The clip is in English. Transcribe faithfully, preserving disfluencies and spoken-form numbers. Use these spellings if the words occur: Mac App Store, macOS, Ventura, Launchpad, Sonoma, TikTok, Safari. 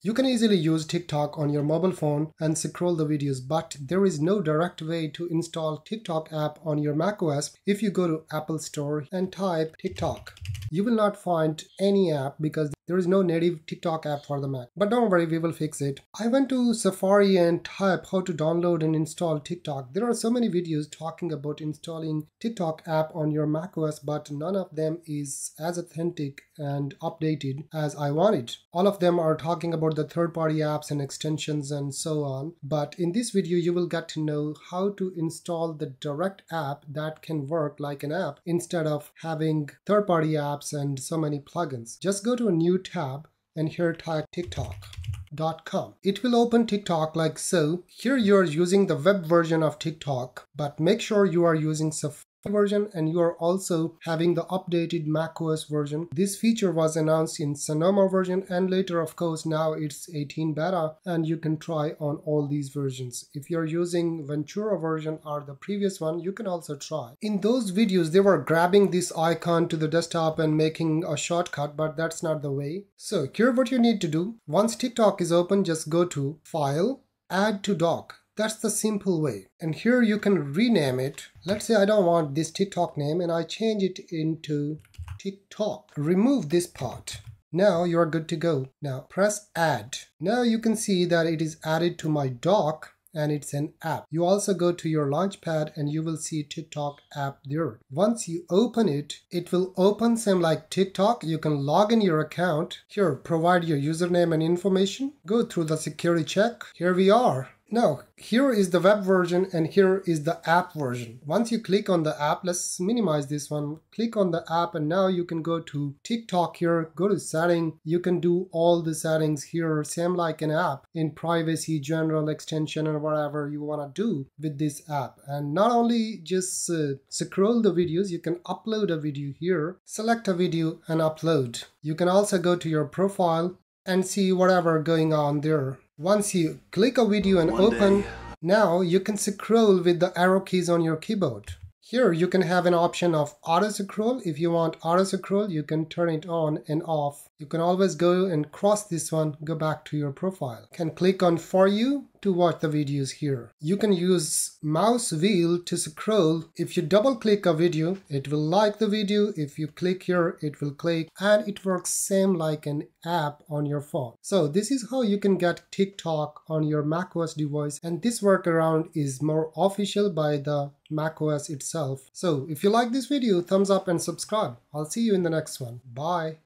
You can easily use TikTok on your mobile phone and scroll the videos, but there is no direct way to install TikTok app on your macOS. If you go to Apple Store and type TikTok, you will not find any app because there is no native TikTok app for the Mac. But don't worry, we will fix it. I went to Safari and type how to download and install TikTok. There are so many videos talking about installing TikTok app on your macOS, but none of them is as authentic and updated as I wanted. All of them are talking about the third-party apps and extensions and so on, but in this video you will get to know how to install the direct app that can work like an app instead of having third-party apps and so many plugins. Just go to a new tab and here type TikTok dot com. It will open TikTok like so. Here you are using the web version of TikTok, but make sure you are using Safari version and you are also having the updated macOS version. This feature was announced in Sonoma version and later, of course, now it's eighteen beta and you can try on all these versions. If you're using Ventura version or the previous one, you can also try. In those videos, they were grabbing this icon to the desktop and making a shortcut, but that's not the way. So here what you need to do. Once TikTok is open, just go to File, Add to Dock. That's the simple way. And here you can rename it. Let's say I don't want this TikTok name and I change it into TikTok. Remove this part. Now you're good to go. Now press add. Now you can see that it is added to my dock and it's an app. You also go to your Launchpad and you will see TikTok app there. Once you open it, it will open same like TikTok. You can log in your account. Here, provide your username and information. Go through the security check. Here we are. Now, here is the web version and here is the app version. Once you click on the app, let's minimize this one. Click on the app and now you can go to TikTok here, go to setting. You can do all the settings here, same like an app, in privacy, general, extension, or whatever you want to do with this app. And not only just uh, scroll the videos, you can upload a video here, select a video and upload. You can also go to your profile and see whatever going on there. Once you click a video and open, now you can scroll with the arrow keys on your keyboard. Here you can have an option of auto scroll. If you want auto scroll, you can turn it on and off. You can always go and cross this one, go back to your profile. You can click on for you to watch the videos here. You can use mouse wheel to scroll. If you double click a video, it will like the video. If you click here, it will click, and it works same like an app on your phone. So this is how you can get TikTok on your macOS device, and this workaround is more official by the macOS itself. So if you like this video, thumbs up and subscribe. I'll see you in the next one. Bye.